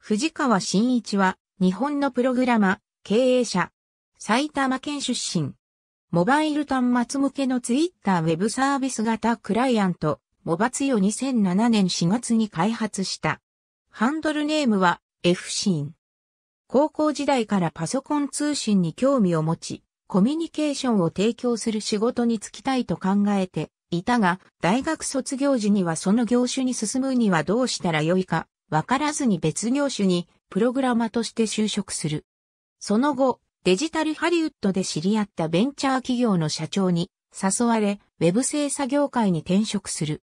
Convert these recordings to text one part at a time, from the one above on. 藤川真一は、日本のプログラマ、経営者、埼玉県出身。モバイル端末向けのツイッターウェブサービス型クライアント、モバツヨを2007年4月に開発した。ハンドルネームは、F シーン。高校時代からパソコン通信に興味を持ち、コミュニケーションを提供する仕事に就きたいと考えていたが、大学卒業時にはその業種に進むにはどうしたらよいか、わからずに別業種にプログラマーとして就職する。その後、デジタルハリウッドで知り合ったベンチャー企業の社長に誘われ、ウェブ制作業界に転職する。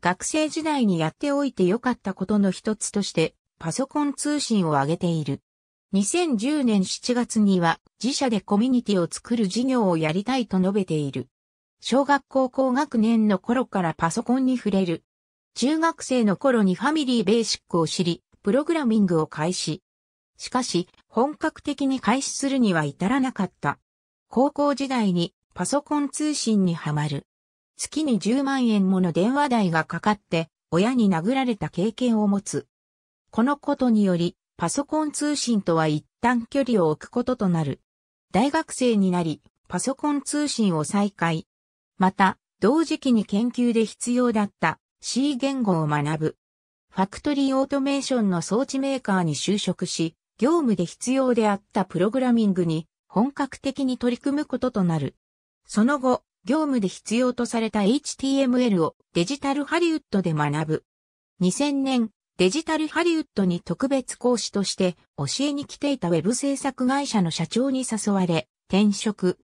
学生時代にやっておいて良かったことの一つとして、パソコン通信を挙げている。2010年7月には自社でコミュニティを作る事業をやりたいと述べている。小学校高学年の頃からパソコンに触れる。中学生の頃にファミリーベーシックを知り、プログラミングを開始。しかし、本格的に開始するには至らなかった。高校時代にパソコン通信にはまる。月に10万円もの電話代がかかって、親に殴られた経験を持つ。このことにより、パソコン通信とは一旦距離を置くこととなる。大学生になり、パソコン通信を再開。また、同時期に研究で必要だった C 言語を学ぶ。ファクトリーオートメーションの装置メーカーに就職し、業務で必要であったプログラミングに本格的に取り組むこととなる。その後、業務で必要とされた HTML をデジタルハリウッドで学ぶ。2000年、デジタルハリウッドに特別講師として教えに来ていたウェブ制作会社の社長に誘われ転職。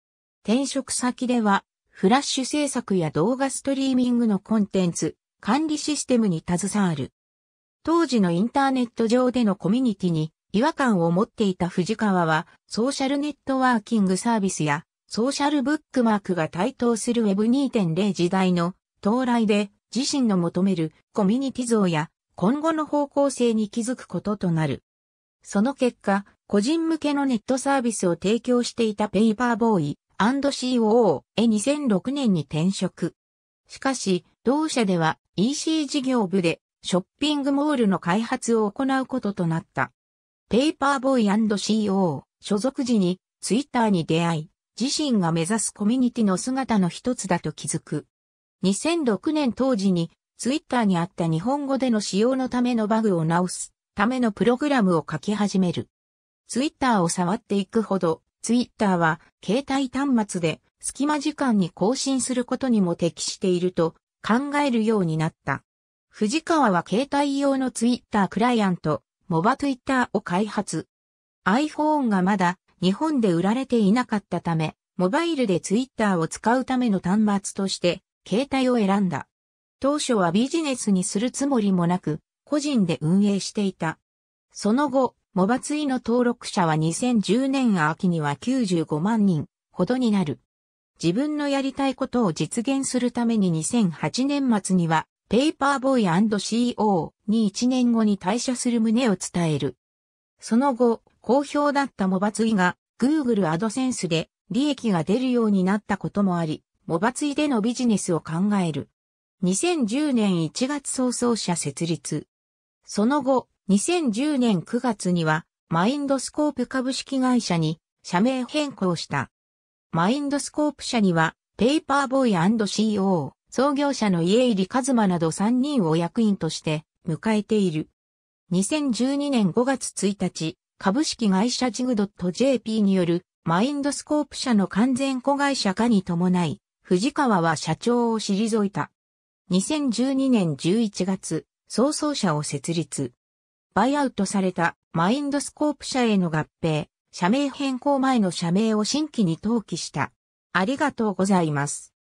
転職先ではフラッシュ制作や動画ストリーミングのコンテンツ、管理システムに携わる。当時のインターネット上でのコミュニティに違和感を持っていた藤川はソーシャルネットワーキングサービスやソーシャルブックマークが台頭する Web 2.0 時代の到来で自身の求めるコミュニティ像や今後の方向性に気づくこととなる。その結果、個人向けのネットサービスを提供していたpaperboy&co. へ2006年に転職。しかし、同社では EC 事業部でショッピングモールの開発を行うこととなった。paperboy&co. 所属時にツイッターに出会い、自身が目指すコミュニティの姿の一つだと気づく。2006年当時にツイッターにあった日本語での使用のためのバグを直すためのプログラムを書き始める。ツイッターを触っていくほど、ツイッターは携帯端末で隙間時間に更新することにも適していると考えるようになった。藤川は携帯用のツイッタークライアント、モバツイッターを開発。iPhone がまだ日本で売られていなかったため、モバイルでツイッターを使うための端末として携帯を選んだ。当初はビジネスにするつもりもなく、個人で運営していた。その後、モバツイの登録者は2010年秋には95万人ほどになる。自分のやりたいことを実現するために2008年末には、paperboy&co. に1年後に退社する旨を伝える。その後、好評だったモバツイが Google AdSense で利益が出るようになったこともあり、モバツイでのビジネスを考える。2010年1月早々社設立。その後、2010年9月には、マインドスコープ株式会社に社名変更した。マインドスコープ社には、paperboy&co. 創業者の家入一馬など3人を役員として迎えている。2012年5月1日、株式会社ジグ.jp によるマインドスコープ社の完全子会社化に伴い、藤川は社長を退いた。2012年11月、早々社を設立。バイアウトされたマインドスコープ社への合併、社名変更前の社名を新規に登記した。ありがとうございます。